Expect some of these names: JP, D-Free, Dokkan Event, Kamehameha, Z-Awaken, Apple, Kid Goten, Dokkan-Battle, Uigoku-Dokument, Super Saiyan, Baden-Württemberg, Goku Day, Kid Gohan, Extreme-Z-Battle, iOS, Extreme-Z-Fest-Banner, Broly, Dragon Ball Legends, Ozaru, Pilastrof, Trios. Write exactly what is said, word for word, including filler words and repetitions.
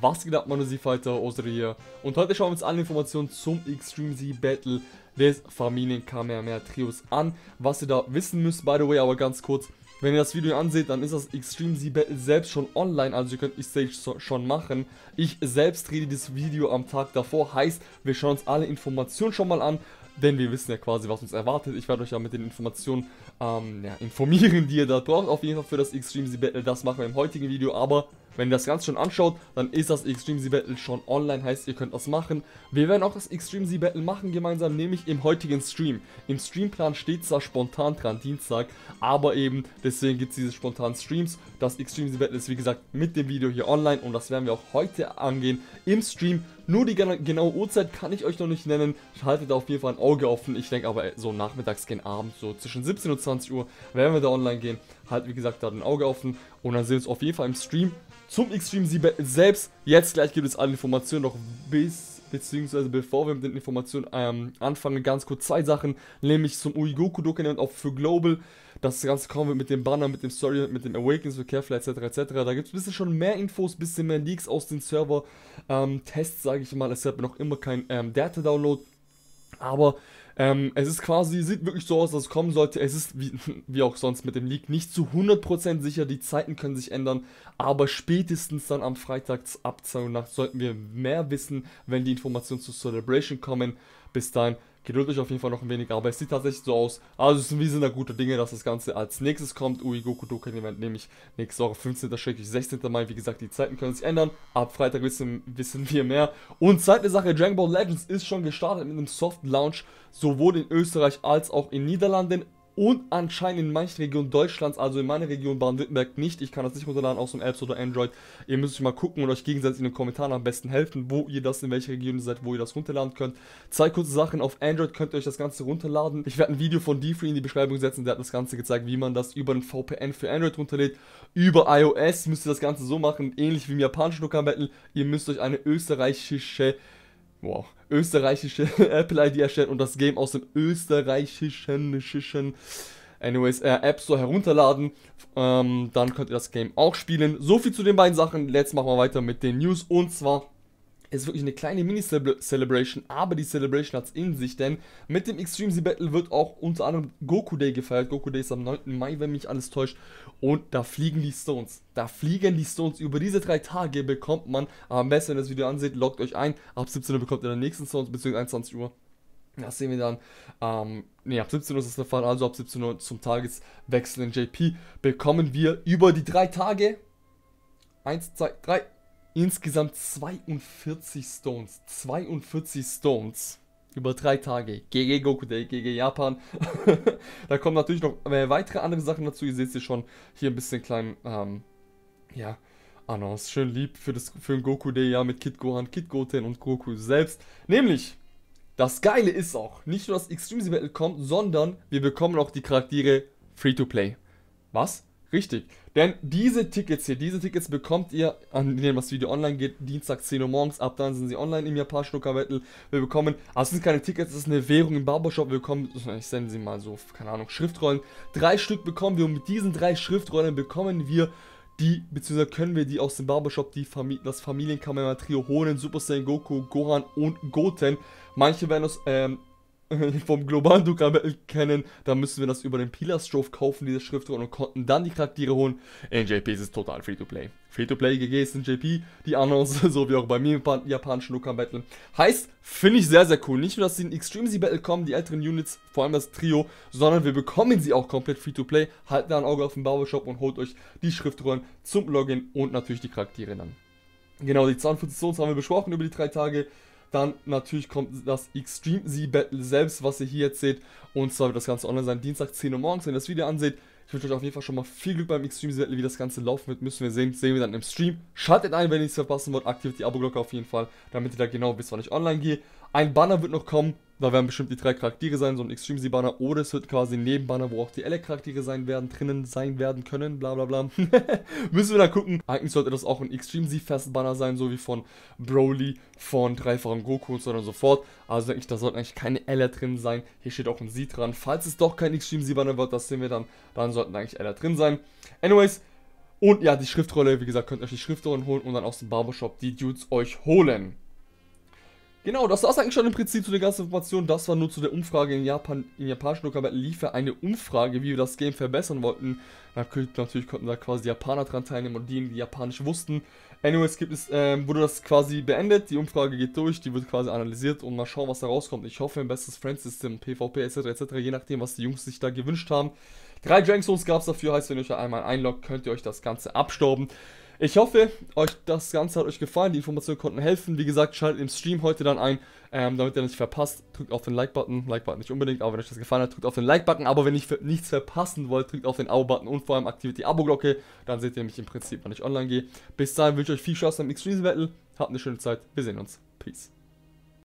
Was geht ab, meine Z-Fighter, Ozaru hier. Und heute schauen wir uns alle Informationen zum Extreme-Z-Battle des Familien-Kamehameha-Trios an. Was ihr da wissen müsst, by the way, aber ganz kurz. Wenn ihr das Video anseht, dann ist das Extreme-Z-Battle selbst schon online, also ihr könnt die Stage schon machen. Ich selbst rede dieses Video am Tag davor, heißt, wir schauen uns alle Informationen schon mal an. Denn wir wissen ja quasi, was uns erwartet. Ich werde euch ja mit den Informationen ähm, ja, informieren, die ihr da braucht. Auf jeden Fall für das Extreme-Z-Battle, das machen wir im heutigen Video. Aber wenn ihr das Ganze schon anschaut, dann ist das Extreme-Z-Battle schon online. Heißt, ihr könnt das machen. Wir werden auch das Extreme-Z-Battle machen gemeinsam, nämlich im heutigen Stream. Im Streamplan steht zwar spontan dran, Dienstag. Aber eben, deswegen gibt es diese spontanen Streams. Das Extreme-Z-Battle ist, wie gesagt, mit dem Video hier online. Und das werden wir auch heute angehen im Stream. Nur die genaue Uhrzeit kann ich euch noch nicht nennen. Haltet da auf jeden Fall ein Auge offen. Ich denke aber so nachmittags gegen Abend, so zwischen siebzehn und zwanzig Uhr, werden wir da online gehen. Halt, wie gesagt, da ein Auge offen. Und dann sehen wir uns auf jeden Fall im Stream zum Extreme-Z-Battle selbst. Jetzt gleich gibt es alle Informationen noch bis, beziehungsweise bevor wir mit den Informationen ähm, anfangen, ganz kurz zwei Sachen. Nämlich zum Uigoku-Dokument auch für Global. Das Ganze kommen wir mit dem Banner, mit dem Story, mit dem Awakens, mit Carefly et cetera et cetera. Da gibt es ein bisschen schon mehr Infos, ein bisschen mehr Leaks aus den Server-Tests, ähm, sage ich mal. Es hat noch immer kein ähm, Data-Download. Aber ähm, es ist quasi, sieht wirklich so aus, dass es kommen sollte. Es ist, wie, wie auch sonst mit dem Leak, nicht zu hundert Prozent sicher. Die Zeiten können sich ändern. Aber spätestens dann am Freitag ab zwei Uhr nachts sollten wir mehr wissen, wenn die Informationen zur Celebration kommen. Bis dahin, geduldet euch auf jeden Fall noch ein wenig. Aber es sieht tatsächlich so aus. Also wir sind da gute Dinge, dass das Ganze als nächstes kommt. Uigoku-Dokument Event nämlich nächste Woche fünfzehnten bis sechzehnten Mai. Wie gesagt, die Zeiten können sich ändern. Ab Freitag wissen, wissen wir mehr. Und zweite Sache, Dragon Ball Legends ist schon gestartet mit einem Soft Launch. Sowohl in Österreich als auch in Niederlanden. Und anscheinend in manchen Regionen Deutschlands, also in meiner Region Baden-Württemberg nicht. Ich kann das nicht runterladen aus dem Apps oder Android. Ihr müsst euch mal gucken und euch gegenseitig in den Kommentaren am besten helfen, wo ihr das, in welcher Region ihr seid, wo ihr das runterladen könnt. Zwei kurze Sachen, auf Android könnt ihr euch das Ganze runterladen. Ich werde ein Video von D-Free in die Beschreibung setzen, der hat das Ganze gezeigt, wie man das über den V P N für Android runterlädt. Über iOS müsst ihr das Ganze so machen, ähnlich wie im japanischen Dokkan-Battle. Ihr müsst euch eine österreichische... Wow, österreichische Apple-I D erstellen und das Game aus dem österreichischen anyways, äh, App Store herunterladen. Ähm, dann könnt ihr das Game auch spielen. So viel zu den beiden Sachen. Jetzt machen wir weiter mit den News. Und zwar ist wirklich eine kleine Mini-Celebration, aber die Celebration hat es in sich, denn mit dem Extreme-Z-Battle wird auch unter anderem Goku Day gefeiert. Goku Day ist am neunten Mai, wenn mich alles täuscht. Und da fliegen die Stones. Da fliegen die Stones. Über diese drei Tage bekommt man, am besten, wenn ihr das Video anseht, loggt euch ein. Ab siebzehn Uhr bekommt ihr den nächsten Stones, beziehungsweise einundzwanzig Uhr. Das sehen wir dann, ähm, ne, ab siebzehn Uhr ist das der Fall, also ab siebzehn Uhr zum Tageswechsel in J P bekommen wir über die drei Tage eins, zwei, drei... insgesamt zweiundvierzig Stones, zweiundvierzig Stones über drei Tage, G G Goku Day, G G Japan. Da kommen natürlich noch weitere andere Sachen dazu, ihr seht hier schon hier ein bisschen klein, ähm, ja, Annons, schön lieb für, das, für den Goku Day, ja, mit Kid Gohan, Kid Goten und Goku selbst, nämlich... Das Geile ist auch, nicht nur das Extreme-Z-Battle kommt, sondern wir bekommen auch die Charaktere Free-to-Play. Was? Richtig, denn diese Tickets hier, diese Tickets bekommt ihr, an dem das Video online geht, Dienstag zehn Uhr morgens, ab dann sind sie online im japanischen Dokkan-Battle. Wir bekommen, also es sind keine Tickets, es ist eine Währung im Barbershop, wir bekommen, ich sende sie mal so, keine Ahnung, Schriftrollen. Drei Stück bekommen wir und mit diesen drei Schriftrollen bekommen wir die, beziehungsweise können wir die aus dem Barbershop, die Famili das Familien-Kamehameha-Trio holen, Super Saiyan, Goku, Gohan und Goten. Manche werden das, ähm, vom globalen Dokkan-Battle kennen, da müssen wir das über den Pilastrof kaufen, diese Schriftrollen, und konnten dann die Charaktere holen. In J P ist es total Free-to-Play. Free-to-Play, G G ist in J P, die Annons, so wie auch bei mir im japanischen Dokkan-Battle. Heißt, finde ich sehr, sehr cool. Nicht nur, dass sie in Extreme-Z-Battle kommen, die älteren Units, vor allem das Trio, sondern wir bekommen sie auch komplett Free-to-Play. Haltet da ein Auge auf den Barbershop und holt euch die Schriftrollen zum Login und natürlich die Charaktere dann. Genau, die zweiundvierzig Zones haben wir besprochen über die drei Tage. Dann natürlich kommt das Extreme-Z-Battle selbst, was ihr hier jetzt seht. Und zwar wird das Ganze online sein, Dienstag zehn Uhr morgens, wenn ihr das Video anseht. Ich wünsche euch auf jeden Fall schon mal viel Glück beim Extreme-Z-Battle. Wie das Ganze laufen wird, müssen wir sehen. Sehen wir dann im Stream. Schaltet ein, wenn ihr nichts verpassen wollt. Aktiviert die Abo-Glocke auf jeden Fall, damit ihr da genau wisst, wann ich online gehe. Ein Banner wird noch kommen. Da werden bestimmt die drei Charaktere sein, so ein Extreme-Z-Banner. Oder es wird quasi ein Nebenbanner, wo auch die L E-Charaktere sein werden, drinnen sein werden können, bla bla bla. Müssen wir da gucken. Eigentlich sollte das auch ein Extreme-Z-Fest-Banner sein, so wie von Broly, von dreifachen Goku und so und so fort. Also denke ich, da sollten eigentlich keine L E drin sein. Hier steht auch ein Z dran. Falls es doch kein Extreme-Z-Banner wird, das sehen wir dann, dann sollten eigentlich L E drin sein. Anyways. Und ja, die Schriftrolle, wie gesagt, könnt ihr euch die Schriftrollen holen und dann aus dem Barbershop die Dudes euch holen. Genau, das war es eigentlich schon im Prinzip zu der ganzen Information. Das war nur zu der Umfrage in Japan. Im japanischen Dokkan Event lief ja eine Umfrage, wie wir das Game verbessern wollten. Natürlich konnten da quasi die Japaner dran teilnehmen und die, die Japanisch wussten. Anyways, gibt es, ähm, wurde das quasi beendet. Die Umfrage geht durch, die wird quasi analysiert und mal schauen, was da rauskommt. Ich hoffe, ein bestes Friend-System, PvP et cetera et cetera, je nachdem, was die Jungs sich da gewünscht haben. Drei Dragon Souls gab es dafür, heißt, wenn ihr euch einmal einloggt, könnt ihr euch das Ganze abstauben. Ich hoffe, euch das Ganze hat euch gefallen, die Informationen konnten helfen. Wie gesagt, schaltet im Stream heute dann ein, ähm, damit ihr nicht verpasst. Drückt auf den Like-Button, Like-Button nicht unbedingt, aber wenn euch das gefallen hat, drückt auf den Like-Button. Aber wenn ihr nichts verpassen wollt, drückt auf den Abo-Button und vor allem aktiviert die Abo-Glocke. Dann seht ihr mich im Prinzip, wenn ich online gehe. Bis dahin wünsche ich euch viel Spaß beim Extreme-Z-Battle. Habt eine schöne Zeit, wir sehen uns. Peace.